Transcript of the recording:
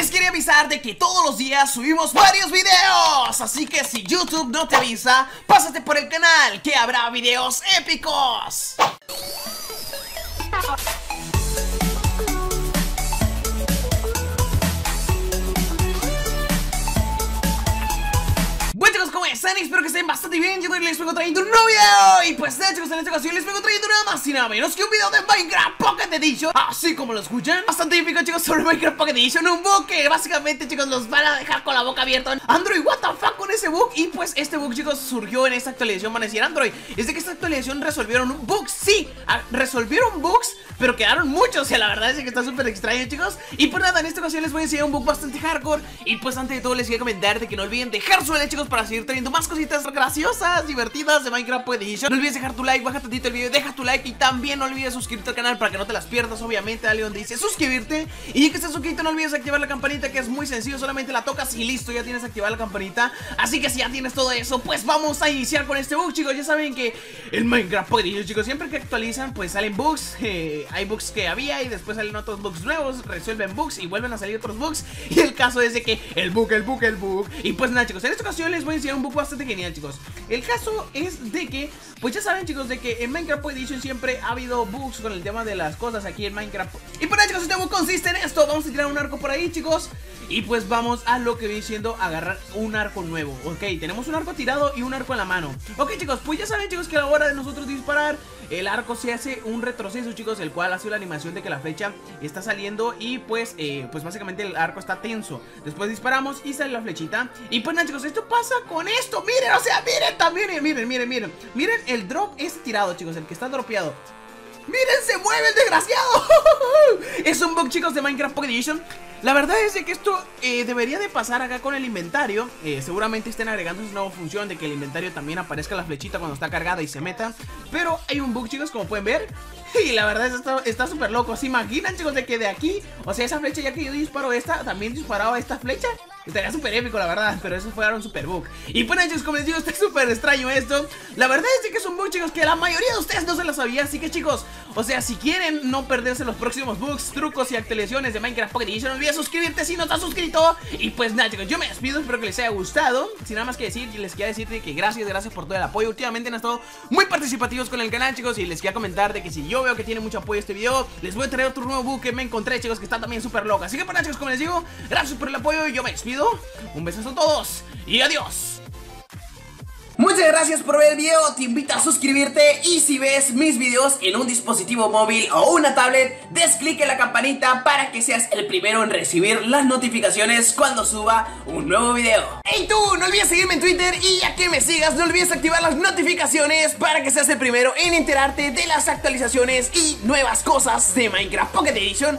Les quería avisar de que todos los días subimos varios videos, así que si YouTube no te avisa, pásate por el canal, que habrá videos épicos. Espero que estén bastante bien. Yo les vengo trayendo un nuevo video. Y pues de hecho, en esta ocasión les vengo trayendo nada más y nada menos que un video de Minecraft Pocket Edition. Así como lo escuchan, bastante épico, chicos, sobre Minecraft Pocket Edition. Un bug que básicamente, chicos, los van a dejar con la boca abierta. Android, what the fuck con ese bug. Y pues este bug, chicos, surgió en esta actualización. Van a decir, Android, es de que esta actualización resolvieron un bug. Sí, resolvieron bugs, pero quedaron muchos. O sea, la verdad es que está súper extraño, chicos. Y pues nada, en esta ocasión les voy a enseñar un bug bastante hardcore. Y pues antes de todo les quiero comentar de que no olviden dejar su like, chicos, para seguir trayendo más cositas graciosas, divertidas de Minecraft Pocket Edition. No olvides dejar tu like, baja tantito el video, deja tu like y también no olvides suscribirte al canal para que no te las pierdas, obviamente, dale donde dice suscribirte. Y ya que estás suscrito, no olvides activar la campanita, que es muy sencillo, solamente la tocas y listo, ya tienes activada la campanita. Así que si ya tienes todo eso, pues vamos a iniciar con este bug, chicos. Ya saben que en Minecraft Pocket Edition, chicos, siempre que actualizan, pues salen bugs, hay bugs que había y después salen otros bugs nuevos, resuelven bugs y vuelven a salir otros bugs. Y el caso es de que el bug. Y pues nada, chicos, en esta ocasión les voy a enseñar un bug bastante genial, chicos. El caso es de que, pues ya saben, chicos, de que en Minecraft Pocket Edition siempre ha habido bugs con el tema de las cosas aquí en Minecraft. Y bueno, chicos, este bug consiste en esto. Vamos a tirar un arco por ahí, chicos, y pues vamos a lo que viene siendo agarrar un arco nuevo. Ok, tenemos un arco tirado y un arco en la mano. Ok, chicos, pues ya saben, chicos, que a la hora de nosotros disparar, el arco se hace un retroceso, chicos, el cual hace la animación de que la flecha está saliendo. Y pues, pues básicamente el arco está tenso. Después disparamos y sale la flechita. Y pues nada, chicos, esto pasa con esto. Miren, o sea, miren también, miren. Miren, el drop es tirado, chicos, el que está dropeado. ¡Miren, se mueve el desgraciado! Es un bug, chicos, de Minecraft Pocket Edition. La verdad es que esto debería de pasar acá con el inventario. Seguramente estén agregando esa nueva función de que el inventario también aparezca la flechita cuando está cargada y se meta. Pero hay un bug, chicos, como pueden ver. Y la verdad es que está súper loco. ¿Se imaginan, chicos, de que de aquí, o sea, esa flecha, ya que yo disparo esta, también disparaba esta flecha? Estaría súper épico, la verdad, pero eso fue un super bug. Y bueno, chicos, como les digo, está súper extraño esto. La verdad es que es un bug, chicos, que la mayoría de ustedes no se lo sabía. Así que, chicos, o sea, si quieren no perderse los próximos bugs, trucos y actualizaciones de Minecraft Pocket Edition, no olvides suscribirte si no estás suscrito. Y pues nada, chicos, yo me despido, espero que les haya gustado. Sin nada más que decir, les quería decir que gracias por todo el apoyo. Últimamente han estado muy participativos con el canal, chicos, y les quería comentar de que si yo veo que tiene mucho apoyo este video, les voy a traer otro nuevo bug que me encontré, chicos, que está también súper loco. Así que, bueno, chicos, como les digo, gracias por el apoyo y yo me despido. Un besazo a todos y adiós. Muchas gracias por ver el video, te invito a suscribirte y si ves mis videos en un dispositivo móvil o una tablet, des clic en la campanita para que seas el primero en recibir las notificaciones cuando suba un nuevo video. Hey tú, no olvides seguirme en Twitter y ya que me sigas no olvides activar las notificaciones para que seas el primero en enterarte de las actualizaciones y nuevas cosas de Minecraft Pocket Edition.